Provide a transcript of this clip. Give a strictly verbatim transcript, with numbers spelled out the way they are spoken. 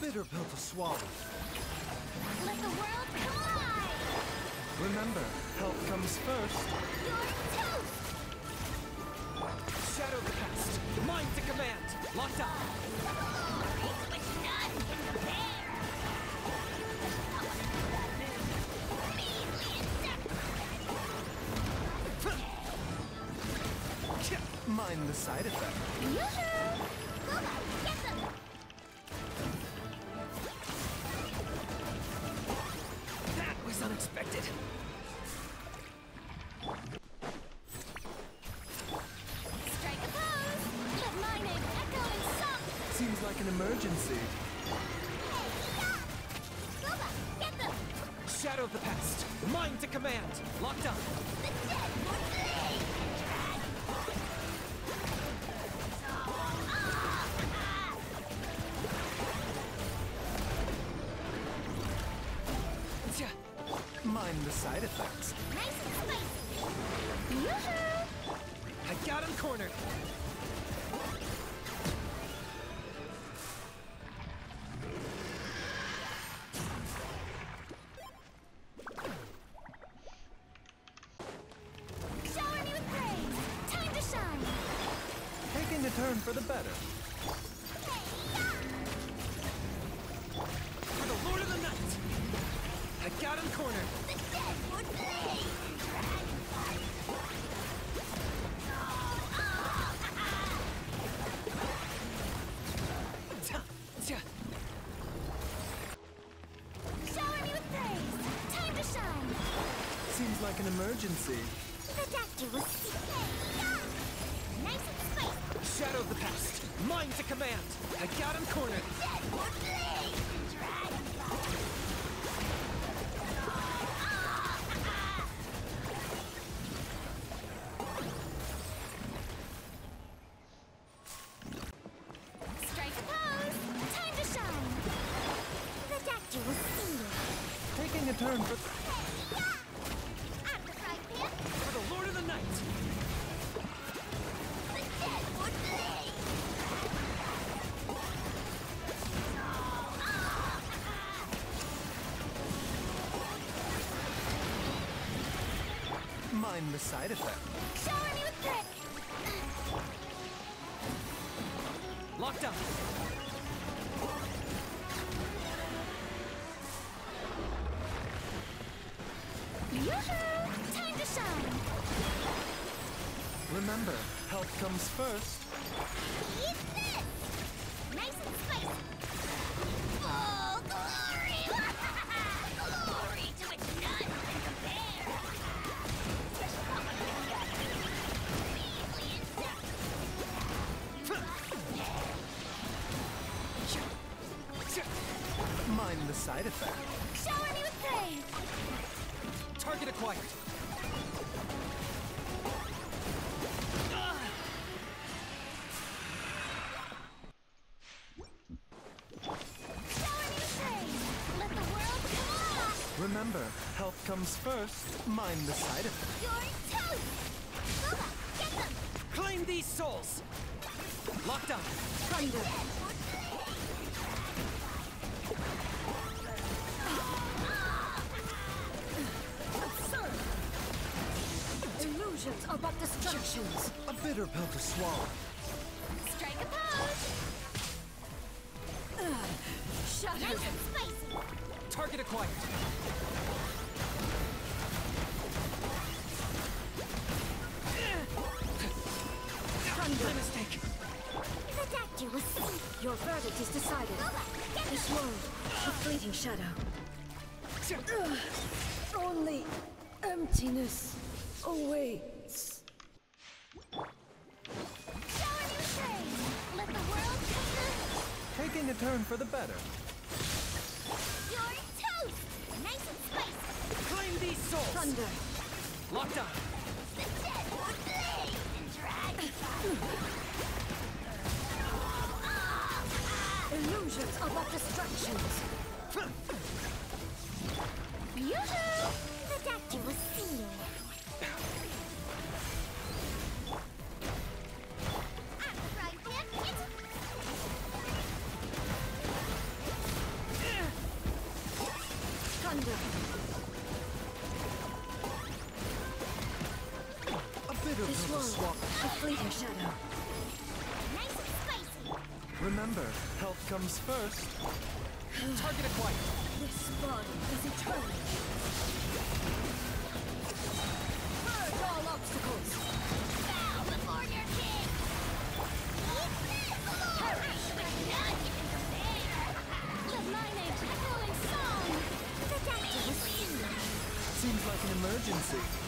bitter pill to swallow. Let the world collide! Remember, help comes first. You're toast! Shadow the cast! Mind to command! Locked up! It's what's done! It's there! I want to do that move! Immediately attack! Mind the side effect. Yoo-hoo! Boba, get them! That was unexpected! Strike a pose! Let my name echo and stop! Seems like an emergency. Hey, stop! Boba, get them! Shadow of the past! Mind to command! Locked up! The dead will flee! Mind the side effects. Nice and spicy. Yoo-hoo! I got him cornered. Shower me with praise. Time to shine. Taking the turn for the better. For the Lord of the Night. I got him cornered! The dead would flee! Shower me with praise! Time to shine! Seems like an emergency. The doctor will see. Nice and spicy! Shadow of the past! Mind to command! I got him cornered! The dead would flee! Taking a turn for... Hey, yeah! I'm the frying pan! For the Lord of the Night! The dead would flee! Oh, oh. Mind the side effect. Shower me with brick! Locked up! Yoo-hoo! Time to shine! Remember, help comes first. Eat this! Nice and spicy! Full glory! Glory to which none can compare! Mind the side effect. Shower me with praise! Target acquired. Ah! Let the world come. Remember, help comes first. Mind the side of it. You're toast! Boba, get them! Claim these souls! Locked up! Thunder! Illusions are but distractions. A bitter pill to swallow. Strike a pose! Ugh, shut nice and spicy! Target acquired. Thunder. My mistake. The doctor was sick. Your verdict is decided. Boba, this world, a fleeting shadow. Ugh, only emptiness. Oh, wait. Shower new praise. Let the world come through. Taking a turn for the better. You're toast! Nice and spicy! Claim these souls! Thunder! Locked up! The dead will blaze and drag! Oh, oh, ah. Illusions are but distractions! Yoo-hoo! The doctor will see you! Thunder. A bit of this swap. A fleeting shadow. Nice and spicy. Remember, health comes first. Target acquired. This body is eternal. Purge all obstacles. Bow before your king. Seems like an emergency.